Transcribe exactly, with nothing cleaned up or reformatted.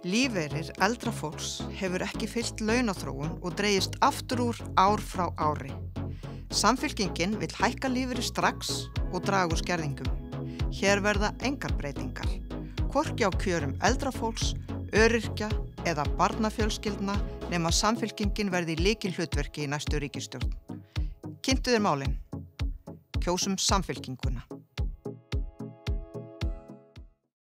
Lífeyrir eldra fólks hefur ekki fylgt launaþróun og dreigist aftur úr ár frá ári. Samfylkingin vill hækka lífeyri strax og draga úr skerðingum. Hér verða engar breytingar. Hvorki á kjörum eldra fólks, öryrkja eða barnafjölskyldna nema Samfylkingin verði lykilhlutverki í næstu ríkisstjórn. Kynntu þér málin. Kjósum Samfylkinguna.